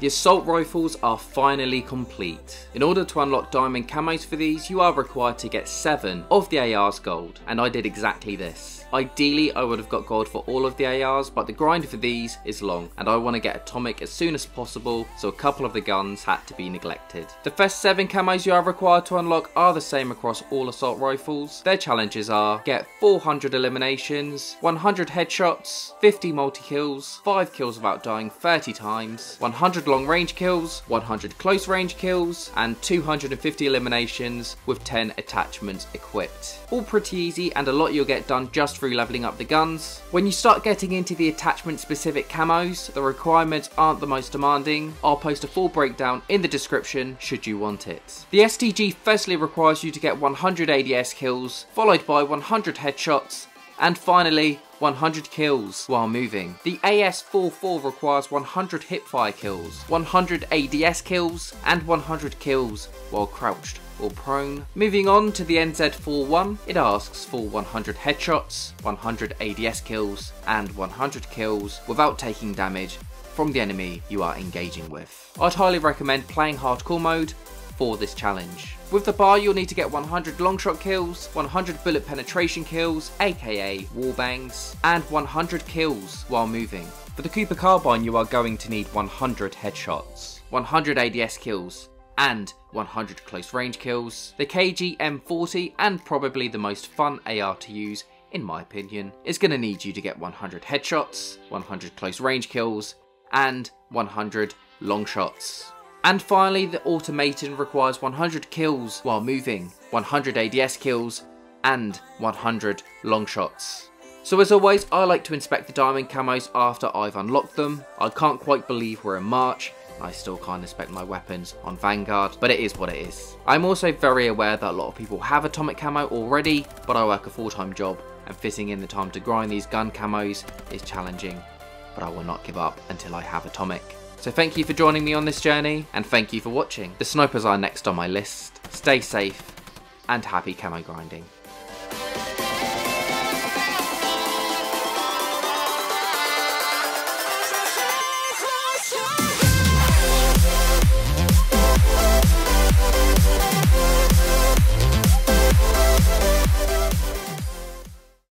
The assault rifles are finally complete. In order to unlock diamond camos for these, you are required to get 7 of the AR's gold, and I did exactly this. Ideally, I would have got gold for all of the ARs, but the grind for these is long, and I want to get atomic as soon as possible, so a couple of the guns had to be neglected. The first 7 camos you are required to unlock are the same across all assault rifles. Their challenges are get 400 eliminations, 100 headshots, 50 multi-kills, 5 kills without dying 30 times, 100 long range kills, 100 close range kills, and 250 eliminations with 10 attachments equipped. All pretty easy, and a lot you'll get done just through leveling up the guns. When you start getting into the attachment specific camos, the requirements aren't the most demanding. I'll post a full breakdown in the description should you want it. The STG firstly requires you to get 100 ADS kills, followed by 100 headshots, and finally 100 kills while moving. The AS44 requires 100 hipfire kills, 100 ADS kills, and 100 kills while crouched or prone. Moving on to the NZ41, it asks for 100 headshots, 100 ADS kills, and 100 kills without taking damage from the enemy you are engaging with. I'd highly recommend playing hardcore mode for this challenge. With the BAR, you'll need to get 100 longshot kills, 100 bullet penetration kills, aka wallbangs, and 100 kills while moving. For the Cooper Carbine, you are going to need 100 headshots, 100 ADS kills, and 100 close range kills. The KGM-40, and probably the most fun AR to use in my opinion, is going to need you to get 100 headshots, 100 close range kills, and 100 long shots. And finally, the automaton requires 100 kills while moving, 100 ADS kills, and 100 long shots. So as always, I like to inspect the diamond camos after I've unlocked them. I can't quite believe we're in March. I still can't inspect my weapons on Vanguard, but it is what it is. I'm also very aware that a lot of people have atomic camo already, but I work a full-time job, and fitting in the time to grind these gun camos is challenging, but I will not give up until I have atomic. So thank you for joining me on this journey, and thank you for watching. The snipers are next on my list. Stay safe, and happy camo grinding.